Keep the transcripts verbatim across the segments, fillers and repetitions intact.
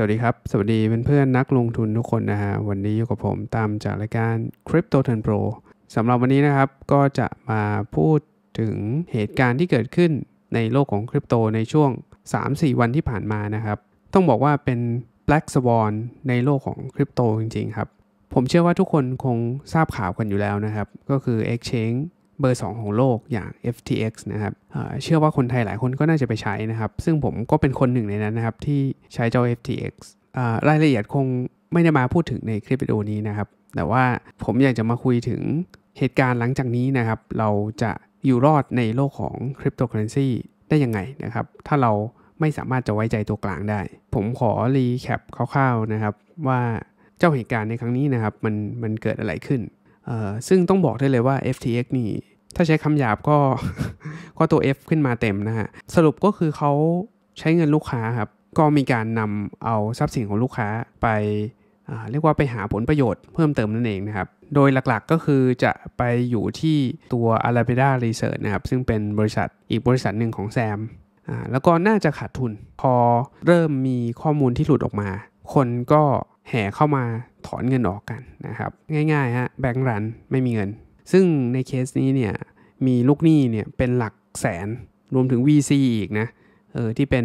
สวัสดีครับสวัสดีเพื่อนเพื่อนนักลงทุนทุกคนนะฮะวันนี้อยู่กับผมตามจากรายการ Crypto Turn Pro สำหรับวันนี้นะครับก็จะมาพูดถึงเหตุการณ์ที่เกิดขึ้นในโลกของคริปโตในช่วง สามถึงสี่ วันที่ผ่านมานะครับต้องบอกว่าเป็น Black Swan ในโลกของคริปโตจริงๆครับผมเชื่อว่าทุกคนคงทราบข่าวกันอยู่แล้วนะครับก็คือ Exchange เบอร์ สอง ของโลกอย่าง เอฟ ที เอ็กซ์ นะครับ เอ่อ เชื่อว่าคนไทยหลายคนก็น่าจะไปใช้นะครับซึ่งผมก็เป็นคนหนึ่งในนั้นนะครับที่ใช้เจ้า เอฟ ที เอ็กซ์ อ่ารายละเอียดคงไม่ได้มาพูดถึงในคลิปวิดีโอนี้นะครับแต่ว่าผมอยากจะมาคุยถึงเหตุการณ์หลังจากนี้นะครับเราจะอยู่รอดในโลกของคริปโตเคอเรนซีได้ยังไงนะครับถ้าเราไม่สามารถจะไว้ใจตัวกลางได้ผมขอรีแคปคร่าวๆนะครับว่าเจ้าเหตุการณ์ในครั้งนี้นะครับมันมันเกิดอะไรขึ้นเอ่อซึ่งต้องบอกได้เลยว่า เอฟ ที เอ็กซ์ นี่ถ้าใช้คำหยาบก็ ก็ตัว F ขึ้นมาเต็มนะฮะสรุปก็คือเขาใช้เงินลูกค้าครับก็มีการนำเอาทรัพย์สินของลูกค้าไปเอ่อเรียกว่าไปหาผลประโยชน์เพิ่มเติมนั่นเองนะครับโดยหลักๆก็คือจะไปอยู่ที่ตัว Alameda Research นะครับซึ่งเป็นบริษัทอีกบริษัทหนึ่งของแซมอ่าแล้วก็น่าจะขาดทุนพอเริ่มมีข้อมูลที่หลุดออกมาคนก็แห่เข้ามาถอนเงินออกกันนะครับง่ายๆฮะแบงก์รันไม่มีเงินซึ่งในเคสนี้เนี่ยมีลูกหนี้เนี่ยเป็นหลักแสนรวมถึง วี ซี อีกนะเออที่เป็น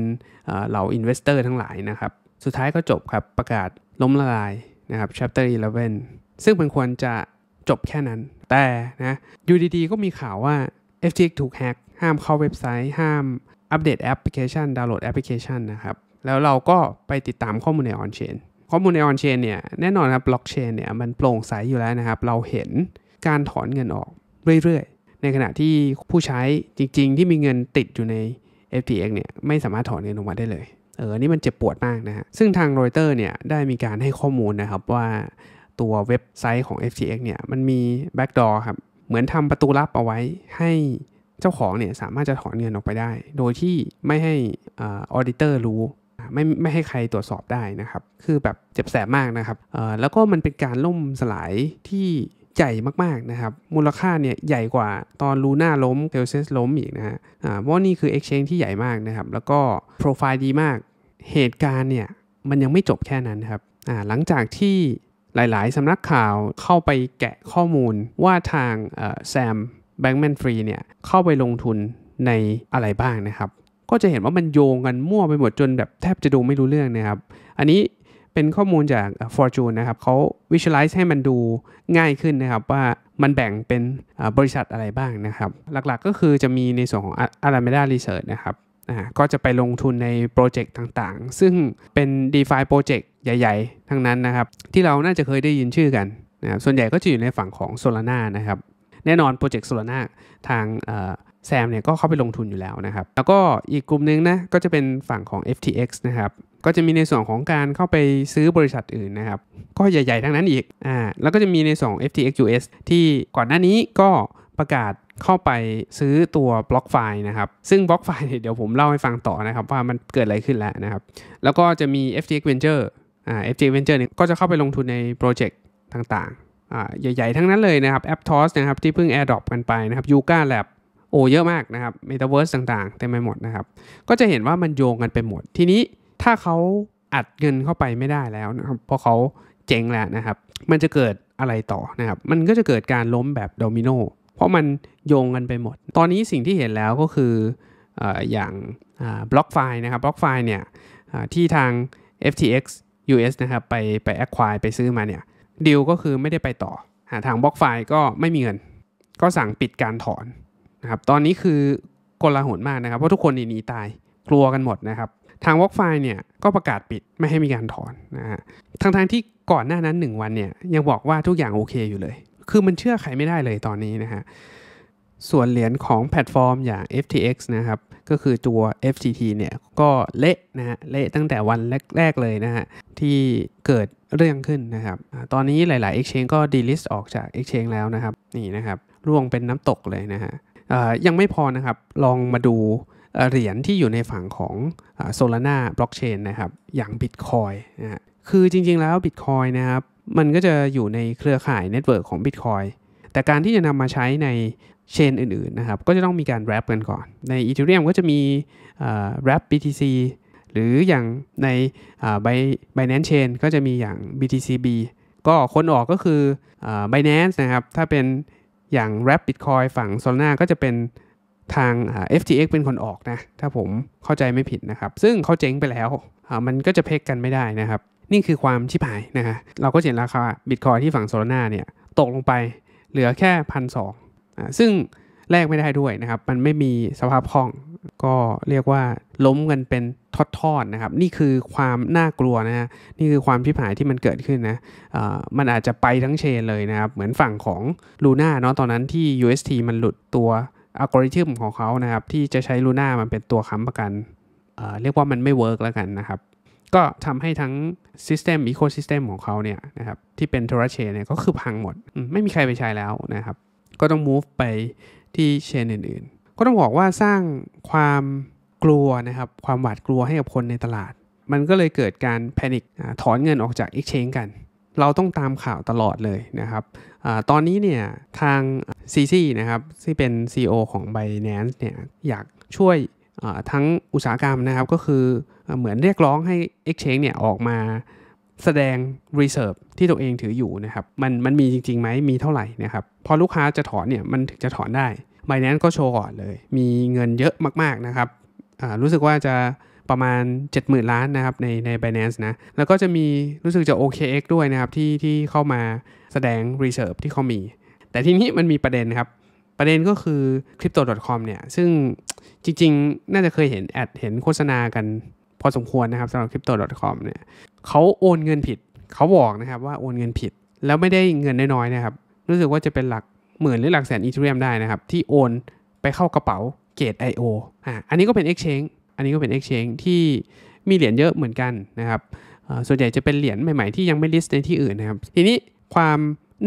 เหล่าอินเวสเตอร์ทั้งหลายนะครับสุดท้ายก็จบครับประกาศล้มละลายนะครับ แชปเตอร์ อีเลฟเว่นซึ่งมันควรจะจบแค่นั้นแต่นะอยู่ดีๆก็มีข่าวว่า เอฟ ที เอ็กซ์ ถูกแฮกห้ามเข้าเว็บไซต์ห้ามอัปเดตแอปพลิเคชันดาวน์โหลดแอปพลิเคชันนะครับแล้วเราก็ไปติดตามข้อมูลในออนเชนข้อมูลในออนเชนเนี่ยแน่นอนครับบล็อกเชนเนี่ยมันโปร่งใสอยู่แล้วนะครับเราเห็นการถอนเงินออกเรื่อยๆในขณะที่ผู้ใช้จริงๆที่มีเงินติดอยู่ใน เอฟ ที เอ็กซ์ เนี่ยไม่สามารถถอนเงินออกมาได้เลยเออนี่มันเจ็บปวดมากนะฮะซึ่งทางรอยเตอร์เนี่ยได้มีการให้ข้อมูลนะครับว่าตัวเว็บไซต์ของ เอฟ ที เอ็กซ์ เนี่ยมันมีแบ็กดอร์ครับเหมือนทำประตูลับเอาไว้ให้เจ้าของเนี่ยสามารถจะถอนเงินออกไปได้โดยที่ไม่ให้ออดิเตอร์รู้ไม่ไม่ให้ใครตรวจสอบได้นะครับคือแบบเจ็บแสบมากนะครับเอ่อแล้วก็มันเป็นการล่มสลายที่ใหญ่มากๆนะครับมูลค่าเนี่ยใหญ่กว่าตอน ลูน่า ล้ม เค โอ เอส ล้มอีกนะฮะอ่าเพราะนี่คือ Exchange ที่ใหญ่มากนะครับแล้วก็โปรไฟล์ดีมากเหตุการณ์เนี่ยมันยังไม่จบแค่นั้นครับอ่าหลังจากที่หลายๆสำนักข่าวเข้าไปแกะข้อมูลว่าทางเอ่อแซมแบงก์แมนฟรีเนี่ยเข้าไปลงทุนในอะไรบ้างนะครับก็จะเห็นว่ามันโยงกันมั่วไปหมดจนแบบแทบจะดูไม่รู้เรื่องนะครับอันนี้เป็นข้อมูลจาก Fortune นะครับเขา Visualize ให้มันดูง่ายขึ้นนะครับว่ามันแบ่งเป็นบริษัทอะไรบ้างนะครับหลักๆก็คือจะมีในส่วนของ Alameda Research นะครับอ่าก็จะไปลงทุนในโปรเจกต์ต่างๆซึ่งเป็น DeFi โปรเจกต์ใหญ่ๆทั้งนั้นนะครับที่เราน่าจะเคยได้ยินชื่อกันนะครับส่วนใหญ่ก็จะอยู่ในฝั่งของ Solana นะครับแน่นอนโปรเจกต์ Solana ทางแซมเนี่ยก็เข้าไปลงทุนอยู่แล้วนะครับแล้วก็อีกกลุ่มนึงนะก็จะเป็นฝั่งของ เอฟ ที เอ็กซ์ นะครับก็จะมีในส่วนของการเข้าไปซื้อบริษัทอื่นนะครับก็ใหญ่ๆทั้งนั้นอีกอ่าแล้วก็จะมีในส่วนของ เอฟ ที เอ็กซ์ ยู เอส ที่ก่อนหน้านี้ก็ประกาศเข้าไปซื้อตัวบล็อกไฟล์นะครับซึ่งบล็อกไฟล์เดี๋ยวผมเล่าให้ฟังต่อนะครับว่ามันเกิดอะไรขึ้นแล้วนะครับแล้วก็จะมี เอฟ ที เอ็กซ์ Venture อ่า เอฟ ที เอ็กซ์ Venture เนี่ยก็จะเข้าไปลงทุนในโปรเจกต์ต่างๆอ่าใหญ่ๆทั้งนั้นเลยนะครับ Aptos นะครับที่เพิ่ง Airdrop กันไปนะครับ Yuga Labsโอ้เยอะมากนะครับเมตาเวิร์สต่างๆเต็มไปหมดนะครับก็จะเห็นว่ามันโยงกันไปหมดทีนี้ถ้าเขาอัดเงินเข้าไปไม่ได้แล้วนะครับเพราะเขาเจ๊งแล้วนะครับมันจะเกิดอะไรต่อนะครับมันก็จะเกิดการล้มแบบโดมิโนเพราะมันโยงกันไปหมดตอนนี้สิ่งที่เห็นแล้วก็คือเอ่ออย่างบล็อกไฟล์นะครับบล็อกไฟล์เนี่ยที่ทาง เอฟ ที เอ็กซ์ ยู เอส นะครับไปไป acquire ไปซื้อมาเนี่ยดีลก็คือไม่ได้ไปต่อทางบล็อกไฟล์ก็ไม่มีเงินก็สั่งปิดการถอนนะครับตอนนี้คือกลาหลมากนะครับเพราะทุกคนหนีตายกลัวกันหมดนะครับทางบล็อกไฟล์เนี่ยก็ประกาศปิดไม่ให้มีการถอนนะฮะทั้งๆ ท, ที่ก่อนหน้านั้นหนึ่งวันเนี่ยยังบอกว่าทุกอย่างโอเคอยู่เลยคือมันเชื่อใครไม่ได้เลยตอนนี้นะฮะส่วนเหรียญของแพลตฟอร์มอย่าง เอฟ ที เอ็กซ์ นะครับก็คือตัว เอฟ ที ที เนี่ยก็เละนะฮะเละตั้งแต่วันแรกๆเลยนะฮะที่เกิดเรื่องขึ้นนะครับตอนนี้หลายๆ Exchange ก็ delist ออกจาก Exchange แล้วนะครับนี่นะครับร่วงเป็นน้ำตกเลยนะฮะยังไม่พอนะครับลองมาดูเหรียญที่อยู่ในฝั่งของ Solana Blockchain นะครับอย่าง Bitcoin นะฮะคือจริงๆแล้ว Bitcoin นะครับมันก็จะอยู่ในเครือข่าย Network ของ Bitcoin แต่การที่จะนำมาใช้ใน Chain อื่นๆนะครับก็จะต้องมีการ Wrap กันก่อนใน Ethereum ก็จะมี Wrap บี ที ซี หรืออย่างในไบไบแนนซ์เชนก็จะมีอย่าง บี ที ซี บี ก็คนออกก็คือ Binance นะครับถ้าเป็นอย่าง Wrap Bitcoin ฝั่ง Solana ก็จะเป็นทาง เอฟ ที เอ็กซ์ เป็นคนออกนะถ้าผมเข้าใจไม่ผิดนะครับซึ่งเขาเจ๊งไปแล้วมันก็จะเพกกันไม่ได้นะครับนี่คือความชิบหายนะฮะเราก็เห็นราคา Bitcoin ที่ฝั่ง Solana เนี่ยตกลงไปเหลือแค่ หนึ่งพันสองร้อย อ่าซึ่งแลกไม่ได้ด้วยนะครับมันไม่มีสภาพคล่องก็เรียกว่าล้มกันเป็นทอดๆนะครับนี่คือความน่ากลัวนะฮะนี่คือความชิบหายที่มันเกิดขึ้นนะอ่ามันอาจจะไปทั้งเชนเลยนะครับเหมือนฝั่งของ LUNA เนาะตอนนั้นที่ ยู เอส ที มันหลุดตัวอัลกอริทึมของเขานะครับที่จะใช้ LUNA มันเป็นตัวค้ำประกันอ่าเรียกว่ามันไม่เวิร์กแล้วกันนะครับก็ทำให้ทั้ง System Ecosystem ของเขาเนี่ยนะครับที่เป็น Terra Chain เนี่ยก็คือพังหมดไม่มีใครไปใช้แล้วนะครับก็ต้อง move ไปที่ Chain อื่นๆก็ต้องบอกว่าสร้างความกลัวนะครับความหวาดกลัวให้กับคนในตลาดมันก็เลยเกิดการ Panic ถอนเงินออกจาก Exchange กันเราต้องตามข่าวตลอดเลยนะครับตอนนี้เนี่ยทาง ซี ซี นะครับที่เป็น ซี อี โอ ของ Binance เนี่ยอยากช่วยทั้งอุตสาหกรรมนะครับก็คือเหมือนเรียกร้องให้ Exchange เนี่ยออกมาแสดง Reserve ที่ตัวเองถืออยู่นะครับมันมันมีจริงๆไหมมีเท่าไหร่นะครับพอลูกค้าจะถอนเนี่ยมันถึงจะถอนได้ Binance ก็โชว์ก่อนเลยมีเงินเยอะมากๆนะครับรู้สึกว่าจะประมาณ เจ็ดหมื่น ล้านนะครับในใน Binance นะแล้วก็จะมีรู้สึกจะ โอ เค เอ็กซ์ ด้วยนะครับที่ที่เข้ามาแสดง Reserve ที่เขามีแต่ทีนี้มันมีประเด็นครับประเด็นก็คือ คริปโต ดอท คอม เนี่ยซึ่งจริงๆน่าจะเคยเห็นแอดเห็นโฆษณากันพอสมควรนะครับสำหรับ คริปโต ดอท คอม เนี่ยเขาโอนเงินผิดเขาบอกนะครับว่าโอนเงินผิดแล้วไม่ได้เงินน้อยๆนะครับรู้สึกว่าจะเป็นหลักหมื่นหรือหลักแสน Ethereum ได้นะครับที่โอนไปเข้ากระเป๋า เกต ดอท ไอ โอ อ่ะอันนี้ก็เป็น Exchange อันนี้ก็เป็น Exchange ที่มีเหรียญเยอะเหมือนกันนะครับส่วนใหญ่จะเป็นเหรียญใหม่ๆที่ยังไม่ลิสต์ในที่อื่นนะครับทีนี้ความ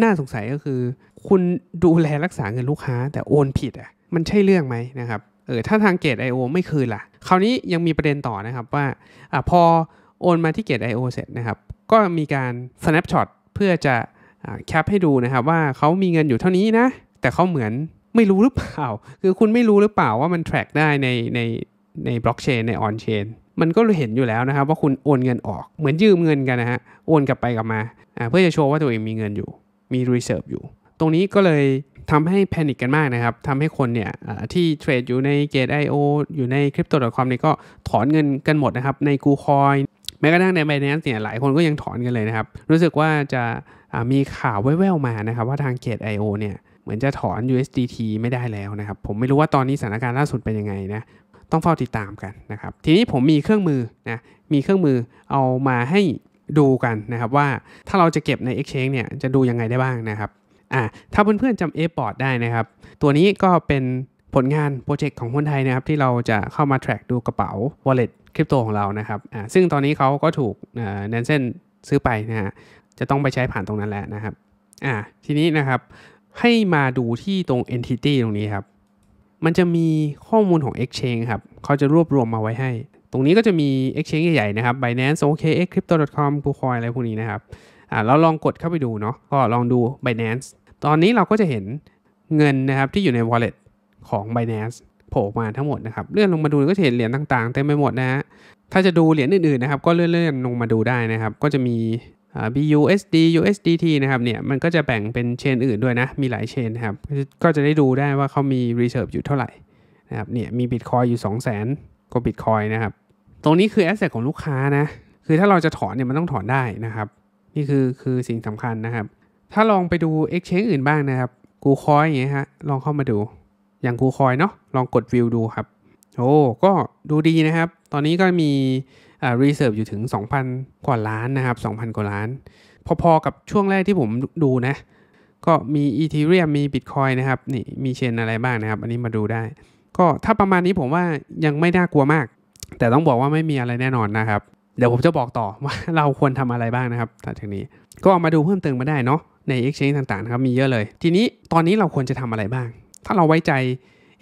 น่าสงสัยก็คือคุณดูแลรักษาเงินลูกค้าแต่โอนผิดอ่ะมันใช่เรื่องไหมนะครับเออถ้าทาง เกต ดอท ไอ โอ ไม่คืนล่ะคราวนี้ยังมีประเด็นต่อนะครับว่าอ่ะพอโอนมาที่ เกต ดอท ไอ โอ เสร็จนะครับก็มีการ snapshot เพื่อจะแคปให้ดูนะครับว่าเขามีเงินอยู่เท่านี้นะแต่เขาเหมือนไม่รู้หรือเปล่าคือคุณไม่รู้หรือเปล่าว่ามัน track ได้ในในใน blockchain ใน on chain มันก็เห็นอยู่แล้วนะครับว่าคุณโอนเงินออกเหมือนยืมเงินกันนะฮะโอนกลับไปกลับมาอ่าเพื่อจะโชว์ว่าตัวเองมีเงินอยู่มี reserve อยู่ตรงนี้ก็เลยทำให้แพนิคกันมากนะครับทำให้คนเนี่ยที่เทรดอยู่ใน เกต ดอท ไอ โอ อยู่ใน คริปโต ดอท คอม นี่ก็ถอนเงินกันหมดนะครับใน KuCoin แม้กระทั่งใน Binance เนี่ยหลายคนก็ยังถอนกันเลยนะครับรู้สึกว่าจะมีข่าวแว่วๆมานะครับว่าทาง เกต ดอท ไอ โอ เนี่ยเหมือนจะถอน ยู เอส ดี ที ไม่ได้แล้วนะครับผมไม่รู้ว่าตอนนี้สถานการณ์ล่าสุดเป็นยังไงนะต้องเฝ้าติดตามกันนะครับทีนี้ผมมีเครื่องมือนะมีเครื่องมือเอามาให้ดูกันนะครับว่าถ้าเราจะเก็บใน Exchange เนี่ยจะดูยังไงได้บ้างนะครับอ่ะถ้าเพื่อนๆจำ เอ พอร์ต ได้นะครับตัวนี้ก็เป็นผลงานโปรเจกต์ของคนไทยนะครับที่เราจะเข้ามา track ดูกระเป๋า wallet คริปโตของเรานะครับอ่ะซึ่งตอนนี้เขาก็ถูกแนนเซนซื้อไปนะฮะจะต้องไปใช้ผ่านตรงนั้นแหละนะครับอ่ะทีนี้นะครับให้มาดูที่ตรง entity ตรงนี้ครับมันจะมีข้อมูลของ exchange ครับเขาจะรวบรวมมาไว้ให้ตรงนี้ก็จะมี exchange ใหญ่ๆนะครับ Binance โอ เค เอ็กซ์ คริปโต ดอท คอม KuCoin อะไรพวกนี้นะครับอ่าเราลองกดเข้าไปดูเนาะก็ลองดู Binance ตอนนี้เราก็จะเห็นเงินนะครับที่อยู่ใน wallet ของ Binance โผล่มาทั้งหมดนะครับเลื่อนลงมาดูก็จะเห็นเหรียญต่างๆเต็มไปหมดนะฮะถ้าจะดูเหรียญอื่นๆนะครับก็เลื่อนๆลงมาดูได้นะครับก็จะมีอ่า บี ยู เอส ดี ยู เอส ดี ที นะครับเนี่ยมันก็จะแบ่งเป็นเชนอื่นด้วยนะมีหลายเชนครับก็จะได้ดูได้ว่าเขามี reserve อยู่เท่าไหร่นะครับเนี่ยมี Bitcoin อยู่ สองแสน กว่า Bitcoin นะครับตรงนี้คือ asset ของลูกค้านะคือถ้าเราจะถอนเนี่ยมันต้องถอนได้นะครับนี่คือคือสิ่งสำคัญนะครับถ้าลองไปดู Exchange อื่นบ้างนะครับ KuCoin อย่างเงี้ยฮะลองเข้ามาดูอย่าง KuCoin เนาะลองกด View ดูครับโอ้ก็ดูดีนะครับตอนนี้ก็มีอ่า Reserve อยู่ถึง สองพัน กว่าล้านนะครับ สองพัน กว่าล้านพอๆกับช่วงแรกที่ผมดูนะก็มี Ethereum มี Bitcoin นะครับนี่มีเชนอะไรบ้างนะครับอันนี้มาดูได้ก็ถ้าประมาณนี้ผมว่ายังไม่น่ากลัวมากแต่ต้องบอกว่าไม่มีอะไรแน่นอนนะครับเดี๋ยวผมจะบอกต่อว่าเราควรทำอะไรบ้างนะครับหลังจากนี้ก็เอามาดูเพิ่มเติมมาได้เนาะใน Exchange ต่างๆนะครับมีเยอะเลยทีนี้ตอนนี้เราควรจะทำอะไรบ้างถ้าเราไว้ใจ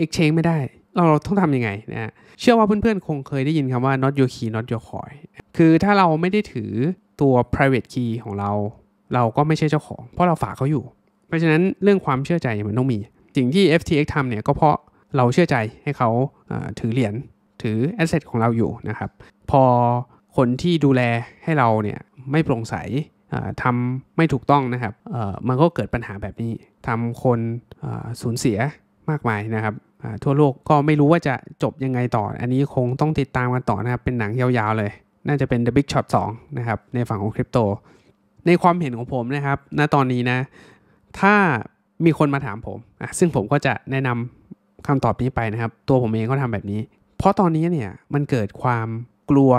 Exchange ไม่ได้เราต้องทำยังไงนะเชื่อว่าเพื่อนๆคงเคยได้ยินคำว่า not your key not your coin คือถ้าเราไม่ได้ถือตัว private key ของเราเราก็ไม่ใช่เจ้าของเพราะเราฝากเขาอยู่เพราะฉะนั้นเรื่องความเชื่อใจมันต้องมีสิ่งที่ เอฟ ที เอ็กซ์ ทำเนี่ยก็เพราะเราเชื่อใจให้เขาถือเหรียญ ถือแอสเซทของเราอยู่นะครับพอคนที่ดูแลให้เราเนี่ยไม่โปร่งใสทำไม่ถูกต้องนะครับมันก็เกิดปัญหาแบบนี้ทำคนสูญเสียมากมายนะครับทั่วโลกก็ไม่รู้ว่าจะจบยังไงต่ออันนี้คงต้องติดตามกันต่อนะครับเป็นหนังยาวๆเลยน่าจะเป็น The Big Short สองนะครับในฝั่งของคริปโตในความเห็นของผมนะครับณตอนนี้นะถ้ามีคนมาถามผมซึ่งผมก็จะแนะนำคำตอบนี้ไปนะครับตัวผมเองก็ทำแบบนี้เพราะตอนนี้เนี่ยมันเกิดความกลัว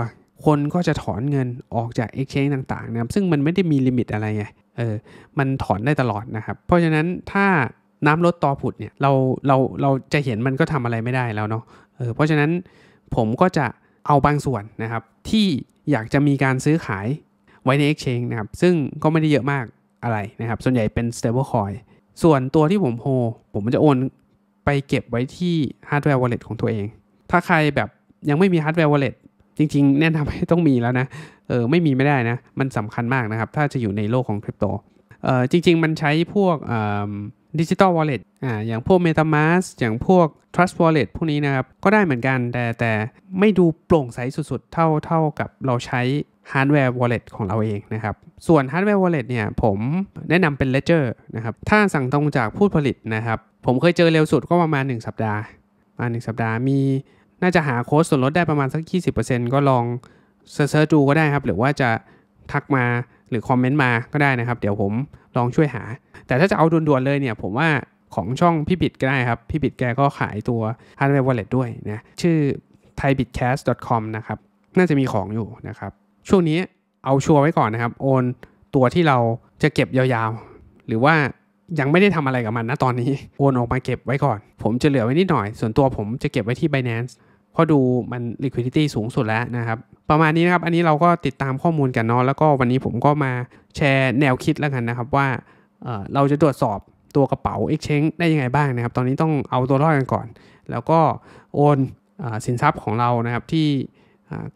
คนก็จะถอนเงินออกจาก Exchange ต่างๆนะครับซึ่งมันไม่ได้มีลิมิตอะไรไงเออมันถอนได้ตลอดนะครับเพราะฉะนั้นถ้าน้ำลดตอผุดเนี่ยเราเราเราจะเห็นมันก็ทำอะไรไม่ได้แล้วเนาะเออเพราะฉะนั้นผมก็จะเอาบางส่วนนะครับที่อยากจะมีการซื้อขายไว้ใน Exchange นะครับซึ่งก็ไม่ได้เยอะมากอะไรนะครับส่วนใหญ่เป็น Stable Coin ส่วนตัวที่ผมโฮผมจะโอนไปเก็บไว้ที่ Hardware Wallet ของตัวเองถ้าใครแบบยังไม่มี Hardware Walletจริงๆแนะนำให้ต้องมีแล้วนะเออไม่มีไม่ได้นะมันสำคัญมากนะครับถ้าจะอยู่ในโลกของคริปโตเออจริงๆมันใช้พวกดิจิตอลวอลเล็ตอ่าอย่างพวก Metamask อย่างพวก Trust Wallet พวกนี้นะครับก็ได้เหมือนกันแต่แต่ไม่ดูโปร่งใสสุดๆเท่าเท่ากับเราใช้ Hardware Wallet ของเราเองนะครับส่วน Hardware Wallet เนี่ยผมแนะนำเป็น Ledger นะครับถ้าสั่งตรงจากผู้ผลิตนะครับผมเคยเจอเร็วสุดก็ประมาณหนึ่งสัปดาห์ประมาณหนึ่งสัปดาห์มีน่าจะหาโค้ดส่วนลดได้ประมาณสัก ยี่สิบเปอร์เซ็นต์ ก็ลองเซิร์ชดูก็ได้ครับหรือว่าจะทักมาหรือคอมเมนต์มาก็ได้นะครับเดี๋ยวผมลองช่วยหาแต่ถ้าจะเอาด่วนๆเลยเนี่ยผมว่าของช่องพี่บิดก็ได้ครับพี่บิดแกก็ขายตัว Hardware Wallet ด้วยนะชื่อ ไทยบิตแคส ดอท คอม นะครับน่าจะมีของอยู่นะครับช่วงนี้เอาชัวร์ไว้ก่อนนะครับโอนตัวที่เราจะเก็บยาวๆหรือว่ายังไม่ได้ทำอะไรกับมันนะตอนนี้โอนออกมาเก็บไว้ก่อนผมจะเหลือไว้นิดหน่อยส่วนตัวผมจะเก็บไว้ที่ Binance เพราะดูมัน liquidity สูงสุดแล้วนะครับประมาณนี้นะครับอันนี้เราก็ติดตามข้อมูลกันเนาะแล้วก็วันนี้ผมก็มาแชร์แนวคิดแล้วกันนะครับว่า เอ่อ เราจะตรวจสอบตัวกระเป๋า Exchange ได้ยังไงบ้างนะครับตอนนี้ต้องเอาตัวรอดกันก่อนแล้วก็โอนสินทรัพย์ของเรานะครับที่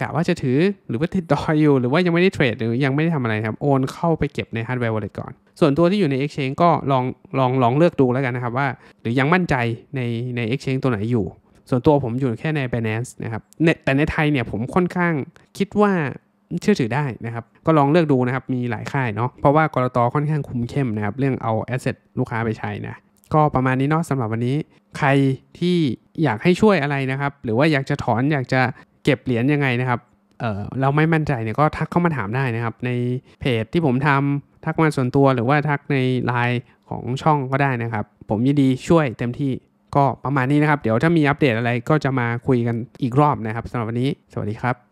กะว่าจะถือหรือว่าติดดอยอยู่หรือว่ายังไม่ได้เทรดหรือยังไม่ได้ทำอะไรครับโอนเข้าไปเก็บใน Hardware Wallet ก่อนส่วนตัวที่อยู่ใน Exchange ก็ลองลองลองเลือกดูแล้วกันนะครับว่าหรือยังมั่นใจในใน Exchange ตัวไหนอยู่ส่วนตัวผมอยู่แค่ใน Binance นะครับแต่ในไทยเนี่ยผมค่อนข้างคิดว่าเชื่อถือได้นะครับก็ลองเลือกดูนะครับมีหลายค่ายเนาะเพราะว่าก.ล.ต.ค่อนข้างคุมเข้มนะครับเรื่องเอาแอสเซทลูกค้าไปใช้นะก็ประมาณนี้เนาะสำหรับวันนี้ใครที่อยากให้ช่วยอะไรนะครับหรือว่าอยากจะถอนอยากจะเก็บเหรียญยังไงนะครับเออเราไม่มั่นใจเนี่ยก็ทักเข้ามาถามได้นะครับในเพจที่ผมทำทักมาส่วนตัวหรือว่าทักใน ไลน์ ของช่องก็ได้นะครับผมยินดีช่วยเต็มที่ก็ประมาณนี้นะครับเดี๋ยวถ้ามีอัปเดตอะไรก็จะมาคุยกันอีกรอบนะครับสำหรับวันนี้สวัสดีครับ